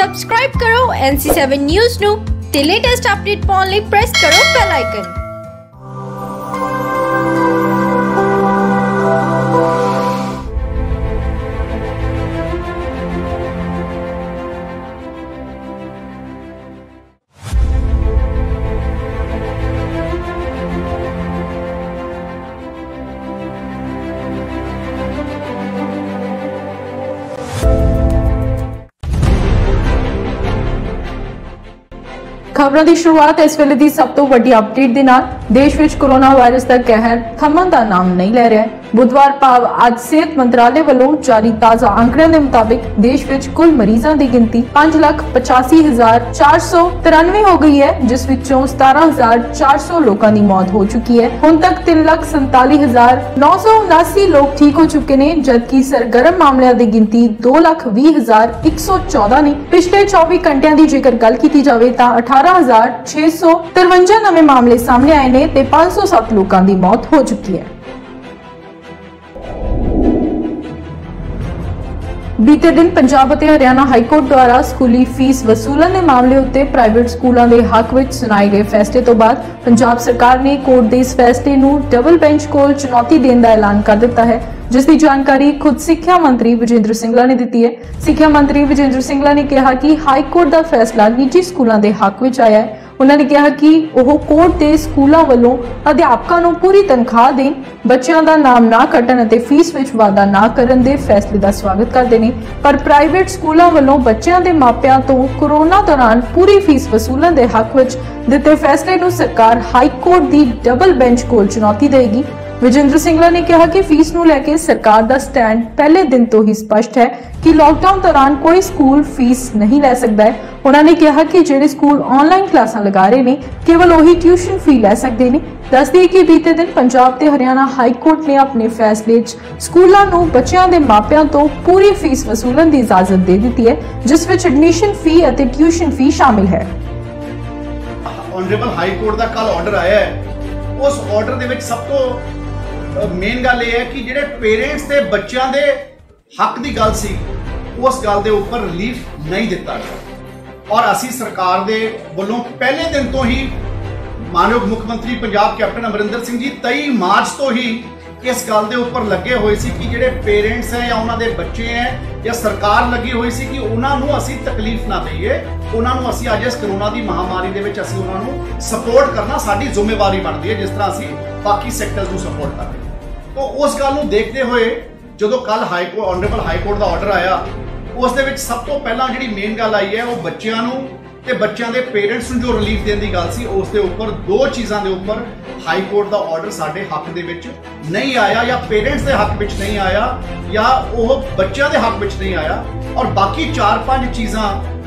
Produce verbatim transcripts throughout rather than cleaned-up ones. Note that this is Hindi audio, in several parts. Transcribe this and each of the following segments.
सब्सक्राइब करो एन सी सेवन न्यूज़ नु ते लेटेस्ट अपडेट पाउण लई प्रेस करो बेल आइकन। खबरों की शुरुआत इस वेले की सब तो वड्डी अपडेट के नाल। देश विच कोरोना वायरस का कहर थमन का नाम नहीं ले रहा है। बुधवार भाव आज सेहत मंत्रालय वालों जारी ताज़ा आंकड़ों के मुताबिक देश विच कुल मरीजों की गिनती पांच लाख पचासी हजार चार सौ तिरानवे हो गई है, जिस विचों सतारा हजार चार सौ लोगों की मौत हो चुकी है। हुण तक तीन लाख संताली हजार नौ सौ उनासी लोग ठीक हो चुके ने, जबकि सरगर्म मामलों की गिनती दो लाख भी हजार एक सौ चौदह ने। पिछले चौबी घंटिया की जेकर गल की जाए तो अठारह हजार छे सौ तिरवंजा नवे मामले सामने आए ने ते पांच सौ सात लोगों की मौत हो चुकी है। बीते दिन पंजाब और हरियाणा हाईकोर्ट द्वारा स्कूली फीस वसूलन के मामले उत्ते प्राइवेट स्कूलों के हक में सुनाए गए फैसले तो बाद पंजाब सरकार ने कोर्ट के इस फैसले को डबल बेंच को चुनौती देने का ऐलान कर दिता है, जिसकी जानकारी खुद सिक्ख्या मंत्री विजेंद्र सिंगला ने दी है। सिक्ख्या मंत्री विजेंद्र सिंगला ने कहा कि हाईकोर्ट का फैसला निजी स्कूलों के हक में आया है। उन्होंने कहा कि वह कोर्ट के स्कूलों वालों अध्यापकों को पूरी तनख्वाह दें, बच्चों का नाम ना कटन और फीस में वाधा ना करने के फैसले का स्वागत करते हैं, पर प्राइवेट स्कूलों वालों बच्चों के मापियां तो कोरोना दौरान पूरी फीस वसूलन के हक में दिए फैसले को सरकार हाईकोर्ट की डबल बेंच को चुनौती देगी। विजेंद्र सिंगला ने कहा कि फीस को लेकर सरकार का स्टैंड पहले दिन तो ही स्पष्ट है कि लॉकडाउन दौरान कोई स्कूल फीस नहीं ले सकता है। उन्होंने कहा कि जो स्कूल ऑनलाइन क्लासा लगा रहे हैं केवल वही ट्यूशन फी ले सकते हैं। दस दिए कि बीते दिन पंजाब ते हरियाणा हाईकोर्ट ने अपने फैसले स्कूलों को बच्चों के मापियां तो पूरी फीस वसूलन की इजाजत दे दी है, जिस विच एडमिशन फी और ट्यूशन फी शामिल है। ऑनरेबल हाई कोर्ट का कल ऑर्डर आया है। उस ऑर्डर दे विच सब तो मेन गल यह है कि जिहड़े पेरेंट्स के बच्चों के हक की गल सी उस गल के उपर रिलीफ नहीं दिता गया और असी सरकार दे वल्लों पहले दिन तो ही मानयोग मुख्यमंत्री पंजाब कैप्टन अमरिंदर सिंह जी तेई मार्च तो ही इस गल के उपर लगे हुए सी कि जिहड़े पेरेंट्स हैं या उन्होंने बच्चे हैं या सरकार लगी हुई सी कि उन्होंने असी तकलीफ ना दईए, उन्होंने असी अज इस करोना की महामारी दे विच असी उन्होंने सपोर्ट करना साडी जिम्मेवारी बनती है, जिस तरह असी बाकी सैक्टर को सपोर्ट कर रहे हैं। तो उस गल नूं देखते हुए जो कल हाईकोर्ट ऑनरेबल हाईकोर्ट का ऑर्डर आया उस दे विच सब तो पहला जिहड़ी मेन गल आई है वो बच्चों ते बच्चों के पेरेंट्स जो रिलीफ देने की गल सी उस दे उपर दो चीज़ों के उपर हाई कोर्ट का ऑर्डर साढ़े हक दे विच नहीं आया या पेरेंट्स के हक में नहीं आया या वो बच्चों के हक में नहीं आया और बाकी चार पांच चीज़ां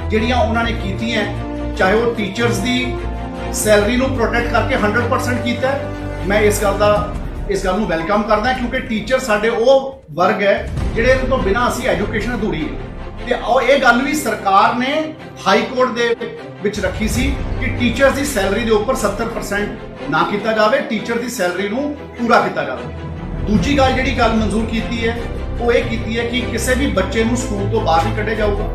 जिहड़ियां उन्होंने कीती हैं, चाहे वो टीचर्स की सैलरी को प्रोटेक्ट करके हंड्रड परसेंट किया। मैं इस गल का इस गल नूं वैलकम करदा क्योंकि टीचर साढ़े वो वर्ग है जिहड़े तो बिना असी एजुकेशन अधूरी है। और यह गल भी सरकार ने हाई कोर्ट दे विच रखी सी कि टीचर्स की सैलरी के उपर सत्तर परसेंट ना किया जाए, टीचर की सैलरी को पूरा किया जाए। दूजी गल जिहड़ी गल मंजूर की है वो ये की है कि किसी भी बच्चे को स्कूल तो बाहर नहीं कढ़े जाऊगा।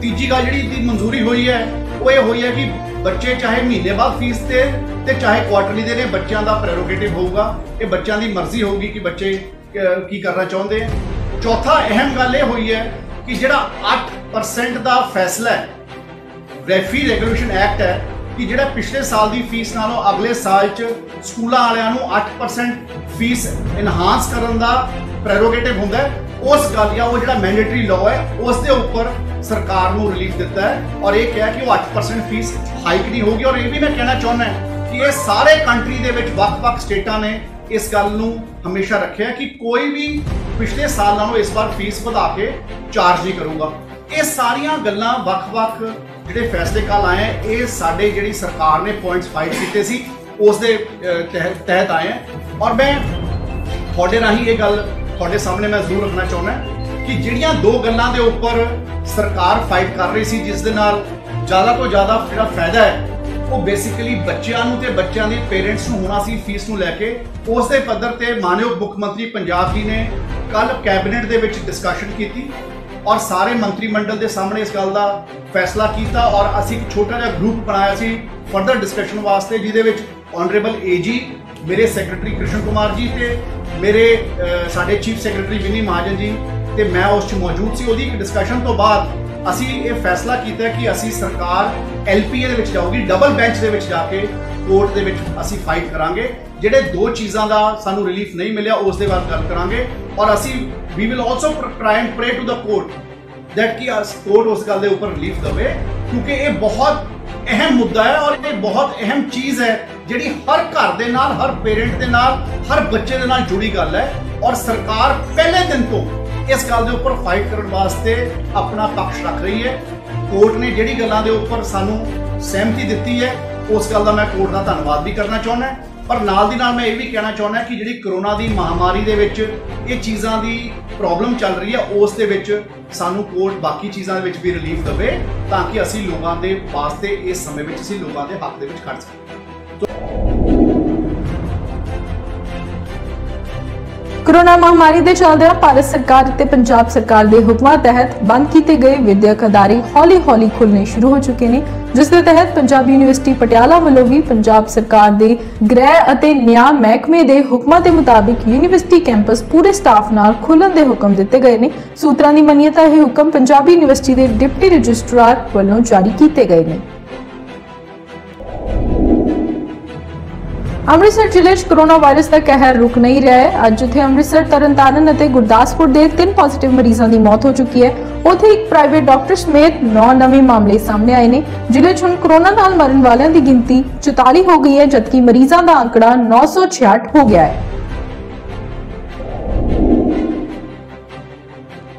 तीजी गल जिहड़ी मंजूरी हुई है वो ये हुई है कि बच्चे चाहे महीने बाद फीस दे ते चाहे क्वार्टरली दे, बच्चों का प्रेरोगेटिव होगा, ये बच्चों की मर्जी होगी कि बच्चे की करना चाहते हैं। चौथा अहम गल ये हुई है कि जिहड़ा आठ परसेंट का फैसला है रेफी रेगुलेशन एक्ट है कि जिहड़ा पिछले साल की फीस नालों अगले साल च स्कूलों वालियां नूं आठ परसेंट फीस इनहांस करन दा प्रेरोगेटिव हुंदा है। उस गल या वो जिहड़ा मैंडेटरी लॉ है उसके उपर सरकार नूं रिलीफ दिता है और ये कहा कि वो आठ परसेंट फीस हाइक नहीं होगी। और ये भी मैं कहना चाहुंदा कि ये सारे कंट्री के विच वख-वख स्टेटां ने इस गल नूं हमेशा रखिया कि कोई भी पिछले साल नालों इस बार फीस बढ़ा के चार्ज नहीं करूँगा। ये सारिया गल्लां वख-वख जिहड़े फैसले कल आए हैं ये साडे जिहड़ी सरकार ने पॉइंट्स फाइव कीते सी उस दे तहत आए हैं। और मैं तुहाडे राही ये गल तुहाडे सामने मैं जरूर रखना चाहुंदा कि जिहड़ियां दो गल्लां दे उपर सरकार फाइट कर रही सी जिस दे नाल ज़्यादा तो ज़्यादा जिहड़ा फायदा है वो बेसिकली बच्चों ते बच्चों के पेरेंट्स को होना सी फीस को लैके। उस दे पद्धर ते मानयोग मुख्यमंत्री पंजाब जी ने कल कैबिनेट दे विच डिस्कशन की और सारे मंत्रीमंडल के सामने इस गल का फैसला किया और असी एक छोटा जिहा ग्रुप बनाया सी फरदर डिस्कशन वास्ते, जिहदे विच ऑनरेबल ए जी, मेरे सैक्रटरी कृष्ण कुमार जी ते मेरे साडे चीफ सैक्रटरी विनी महाजन जी ते मैं उस च मौजूद सी। उहदी डिस्कशन तो बाद असी ये फैसला किया कि असी सरकार एल पी ए दे विच जाऊगी, डबल बेंच दे विच जाके कोर्ट दे विच असी फाइट करांगे। जिहड़े दो चीज़ों का सानू रिलीफ नहीं मिलिया उस दे बारे गल करांगे और असी we will also try and pray to the court that कि कोर्ट उस गल दे उपर रिलीफ दवे, क्योंकि ये बहुत अहम मुद्दा है और ये बहुत अहम चीज़ है जिहड़ी हर घर दे नाल, हर पेरेंट दे नाल, हर बच्चे दे नाल जुड़ी गल है। और सरकार पहले दिन तो इस गल के उपर फाइट करने वास्ते अपना पक्ष रख रही है। कोर्ट ने जिहड़ी गल्लां दे उपर सानू सहमति दी है उस गल का मैं कोर्ट का धन्नवाद भी करना चाहुंदा, पर नाल दी नाल मैं ये भी कहना चाहुंदा कि जिहड़ी कोरोना की महामारी दे विच ये चीज़ां दी प्रॉब्लम चल रही है उस दे विच सानू कोर्ट बाकी चीज़ां दे विच भी रिलीफ दवे, ताकि असी लोगों के वास्ते इस समय विच असी लोगों के हक दे विच खड़ सकीए। कोरोना महामारी के चलदे भारत सरकार ते पंजाब सरकार के हुक्मां तहत बंद किए गए विद्यक अदारे हौली हौली खुलने शुरू हो चुके हैं, जिसके तहत पंजाबी यूनिवर्सिटी पटियाला वालों भी पंजाब सरकार के गृह अते न्याय महकमे के हुक्मां के मुताबिक यूनिवर्सिटी कैंपस पूरे स्टाफ नाल खुलण के हुक्म दिए गए हैं। सूत्रां की मन्निए तां यह हुक्म पंजाबी यूनिवर्सिटी के डिप्टी रजिस्ट्रार वालों जारी किए गए हैं। अमृतसर जिले च कोरोना वायरस का कहर रुक नहीं रहा है। अज जिथे अमृतसर, तरन तारण और गुरदासपुर के तीन पॉजिटिव मरीजों की मौत हो चुकी है, उथे एक प्राइवेट डॉक्टर समेत नौ नवे मामले सामने आए हैं। जिले च हुण कोरोना नाल मरण वालियां की गिनती चौताली हो गई है, जबकि मरीजों का आंकड़ा नौ सौ छियासठ हो गया है।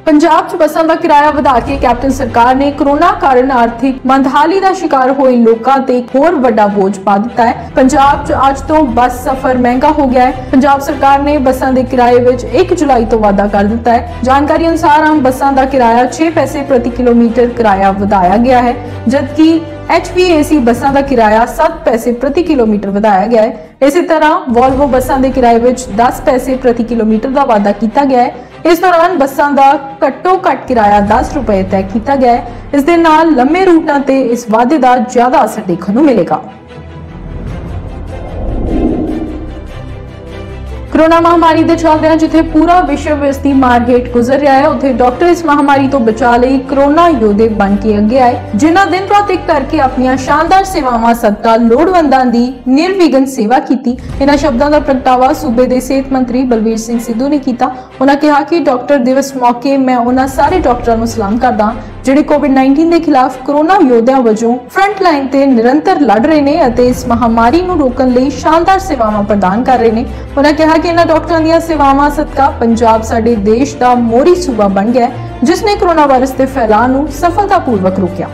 पंजाब च बसां दा किराया वधा के कैप्टन सरकार ने कोरोना कारण आर्थिक मंदहाली दा शिकार होए लोकां ते होर वड्डा बोझ पा दिता है। पंजाब च अज तो बस सफर महंगा हो गया है। पंजाब सरकार ने बसां दे किराए विच एक जुलाई तो वाधा कर दिता है। जानकारी अनुसार आम बसां दा किराया छे पैसे प्रति किलोमीटर किराया वधाया गया है, जबकि एच वी ए सी बसां दा किराया सात पैसे प्रति किलोमीटर वधाया गया है। इसी तरह वॉल्वो बसां दे किराए विच दस पैसे प्रति किलोमीटर का वाधा किया गया है। इस दौरान बसां दा घट्टो घट किराया दस रुपए तय किया गया है। इस दे नाल लंबे रूटां ते इस वाधे का ज्यादा असर देखने को मिलेगा। कोरोना महामारी के चलदे जिथे पूरा विश्व इसकी मार हेठ गुजर रहा है, उथे डॉक्टर इस महामारी तो बचाव लई कोरोना योद्धे बन के अगे आए, जिन्हां दिन रात एक करके अपनी शानदार सेवावां सदका लोड़वंदां दी निर्विघन सेवा की। इन्हां शब्दां दा प्रगटावा सूबे के सेहत मंत्री बलवीर सिंह सिद्धू ने किया। उन्होंने कहा कि डॉक्टर दिवस मौके मैं उन्हां सारे डॉक्टरां नूं सलाम करदा जिहड़े कोविड उन्नीस के खिलाफ कोरोना योद्धा वजों फ्रंट लाइन ते निरंतर लड़ रहे ने अते इस महामारी नूं रोकण लई शानदार सेवावां प्रदान कर रहे ने। उन्होंने कहा कि इन्हां डॉक्टरां दीयां सेवावां सदका पंजाब साडे देश दा मोहरी सूबा बन गया है, जिसने कोरोना वायरस दे फैलाव नूं सफलतापूर्वक रोकिया।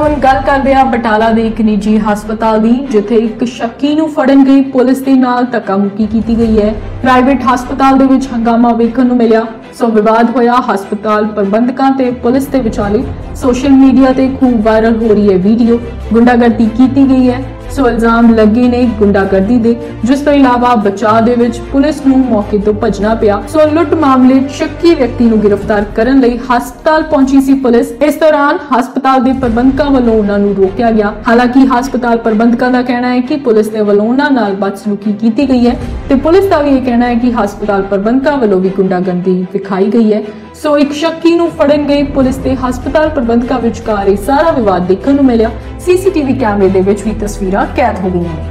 ਹੁਣ ਗੱਲ ਕਰਦੇ ਹਾਂ ਬਟਾਲਾ ਦੇ ਇੱਕ ਨਿੱਜੀ ਹਸਪਤਾਲ ਦੀ, ਜਿੱਥੇ ਇੱਕ ਸ਼ੱਕੀ ਨੂੰ ਫੜਨ ਗਈ ਪੁਲਿਸ ਦੇ ਨਾਲ ਧੱਕਾਮੁੱਕੀ ਕੀਤੀ ਗਈ ਹੈ। ਪ੍ਰਾਈਵੇਟ ਹਸਪਤਾਲ ਦੇ ਵਿੱਚ ਹੰਗਾਮਾ ਵੇਖਣ ਨੂੰ ਮਿਲਿਆ। ਸੋ ਵਿਵਾਦ ਹੋਇਆ ਹਸਪਤਾਲ ਪ੍ਰਬੰਧਕਾਂ ਤੇ ਪੁਲਿਸ ਦੇ ਵਿਚਾਲੇ। ਸੋਸ਼ਲ ਮੀਡੀਆ ਤੇ ਖੂਬ ਵਾਇਰਲ ਹੋ ਰਹੀ ਹੈ ਵੀਡੀਓ। ਗੁੰਡਾਗਰਦੀ ਕੀਤੀ ਗਈ ਹੈ। ਸੋ ਇਲਜ਼ਾਮ ਲੱਗੇ ਨੇ ਗੁੰਡਾਗਰਦੀ ਦੇ, ਜਿਸ ਤੋਂ ਇਲਾਵਾ ਬਚਾਅ ਦੇ ਵਿੱਚ ਪੁਲਿਸ ਨੂੰ ਮੌਕੇ ਤੋਂ ਭੱਜਣਾ ਪਿਆ। ਸੋ ਲੁੱਟ ਮਾਮਲੇ ਸ਼ੱਕੀ ਵਿਅਕਤੀ ਨੂੰ ਗ੍ਰਿਫਤਾਰ ਕਰਨ ਲਈ ਹਸਪਤਾਲ ਪਹੁੰਚੀ ਸੀ ਪੁਲਿਸ। ਇਸ ਦੌਰਾਨ ਹਸਪਤਾਲ ਦੇ ਪ੍ਰਬੰਧਕਾਂ ਵੱਲੋਂ ਉਹਨਾਂ ਨੂੰ ਰੋਕਿਆ ਗਿਆ। ਹਾਲਾਂਕਿ ਹਸਪਤਾਲ ਪ੍ਰਬੰਧਕਾਂ ਦਾ ਕਹਿਣਾ ਹੈ ਕਿ ਪੁਲਿਸ ਦੇ ਵੱਲੋਂ ਉਹਨਾਂ ਨਾਲ ਬਦਸਲੂਕੀ ਕੀਤੀ ਗਈ ਹੈ ਤੇ ਪੁਲਿਸ ਦਾ ਵੀ ਇਹ ਕਹਿਣਾ ਹੈ ਕਿ ਹਸਪਤਾਲ ਪ੍ਰਬੰਧਕਾਂ ਵੱਲੋਂ ਵੀ ਗੁੰਡਾਗਰਦੀ ਵਿਖਾਈ ਗਈ ਹੈ। ਸੋ ਇੱਕ ਸ਼ੱਕੀ ਨੂੰ ਫੜਨ ਗਈ ਪੁਲਿਸ ਤੇ ਹਸਪਤਾਲ ਪ੍ਰਬੰਧਕਾਂ ਵਿਚਕਾਰ ਇਹ ਸਾਰਾ ਵਿਵਾਦ ਦੇਖਣ ਨੂੰ ਮਿਲਿਆ। ਸੀਸੀਟੀਵੀ ਕੈਮਰੇ ਦੇ ਵਿੱਚ ਵੀ ਤਸਵੀਰਾਂ ਕੈਦ ਹੋ ਗਈਆਂ ਨੇ।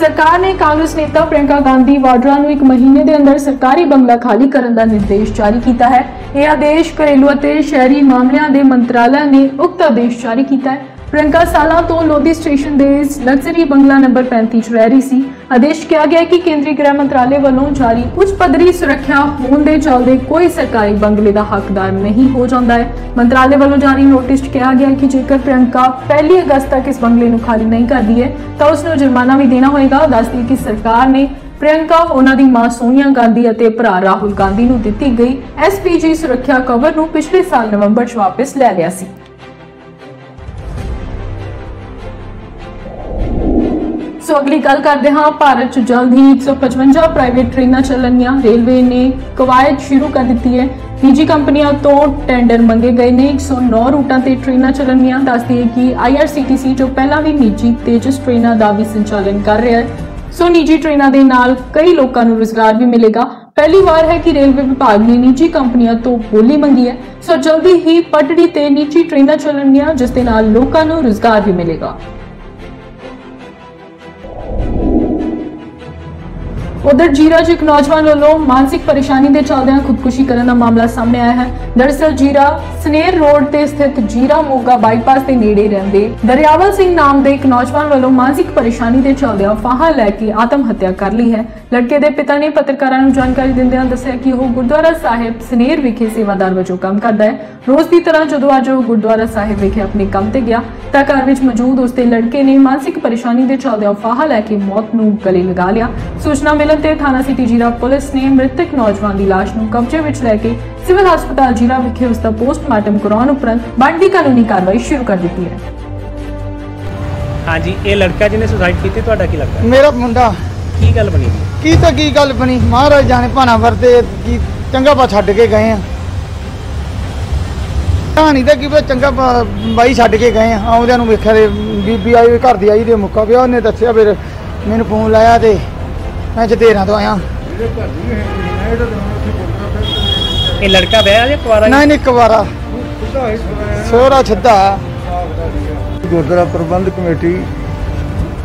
सरकार ने कांग्रेस नेता प्रियंका गांधी वाड्रा को एक महीने के अंदर सरकारी बंगला खाली करने का निर्देश जारी किया है। यह आदेश घरेलू और शहरी मामलों के मंत्रालय ने उक्त आदेश जारी किया है। प्रियंका सालों तो लोधी स्टेशन के लग्जरी बंगला नंबर पैंतीस रह रही थी। आदेश किया गया कि केंद्रीय गृह मंत्रालय वालों जारी उच्च पदरी सुरक्षा होने के चलते कोई सरकारी बंगले का हकदार नहीं हो जाता है। मंत्रालय वालों जारी नोटिस किया गया कि जेकर प्रियंका पहली अगस्त तक इस बंगले को खाली नहीं करती है तो उसने जुर्माना भी देना होगा। दस दी कि सरकार ने प्रियंका उन्होंने मां सोनिया गांधी और भरा राहुल गांधी को दी गई एस पी जी सुरक्षा कवर को पिछले साल नवंबर च वापस लै लिया। सो अगली गल करते हैं भारत च जल्द ही एक सौ पचवंजा प्राइवेट ट्रेन चलनिया। रेलवे ने कवायद शुरू कर दी है। निजी कंपनियों तो टेंडर मंगे गए ने। एक सौ नौ रूटा से ट्रेन चलनिया। दस दिए कि I R C T C जो पहला भी निजी तेजस ट्रेनों का भी संचालन कर रहा है। सो निजी ट्रेनों के नाल कई लोगों को रोजगार भी मिलेगा। पहली बार है कि रेलवे विभाग ने निजी कंपनियों तो बोली मंगी है। सो जल्दी ही पटड़ी ते निजी ट्रेनें चलनगियां, जिसके नाल लोगों को रोजगार भी मिलेगा। उधर जीरा च एक नौजवान वालों मानसिक परेशानी के चलदे खुदकुशी करने का मामला सामने आया है। दरअसल जीरा सनेर रोड ते स्थित जीरा मोगा बाईपास के नेड़े रहंदे दरियावल सिंह नाम के एक नौजवान वालों मानसिक परेशानी के चलदे फाहा लैके आत्म हत्या कर ली है। लड़के के पिता ने पत्रकारों को जानकारी दिंदे दस्सिया कि वह गुरुद्वारा साहिब सनेर विखे सेवादार वजों काम करता है। रोज की तरह जो अज वह गुरुद्वारा साहिब विखे अपने काम से गया तो घर में मौजूद उसके लड़के ने मानसिक परेशानी के चलदे फाहा लैके मौत को गले लगा लिया। सूचना मिलने ते थाना सिटी जीरा पुलिस ने मृतक नौजवान की लाश को कब्जे में लैके सिविल हस्पताल जीरा विखे उसका पोस्टमार्टम कराने उपरंत बनती कानूनी कार्रवाई शुरू कर दी है। हाँ जी, ये लड़का जिन्हें सुसाइड की थी, तो क्या लगता है? मेरा मुंडा। की गल बनी की तो की गल बनी महाराज जाने भाना वरते की चंगा पा छड्ड के गए हैं। कहानी तो की चंगा पा बाई छड्ड के गए हैं। आउंदियां नूं वेखिया ते बीबी आई घर दी आई ते मुक्का पिया। उहने दस्सिया फिर मैनू फोन लाया ते मैं जतेरा तो आया। ये लड़का ब्याह जे कुवारा? नहीं नहीं कुवारा, सोहरा छद्दा। गुरुद्वारा प्रबंध कमेटी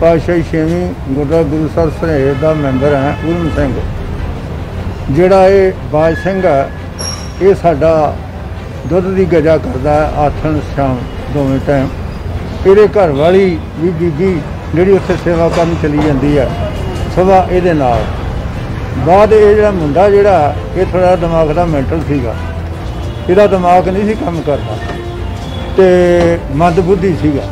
पातशाही छेवीं गुरुद्वारा गुरु सर सनेर का मैंबर है उधम सिंह, जोड़ा ये बाज सिंह है। ये साडा दुध की गजा करता है आथन शाम दोवें टाइम। ये घर वाली भी बीबी जी उ सेवा करन चली जाती है सवा ये बाद। ये जो मुंडा जोड़ा ये थोड़ा दिमाग का मैंटल सीगा, इसका दिमाग नहीं काम करता तो मंदबुद्धि सीगा।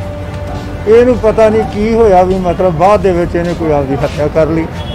इनू पता नहीं की होया भी मतलब बाद दे विच इहने कोई आपकी हत्या कर ली।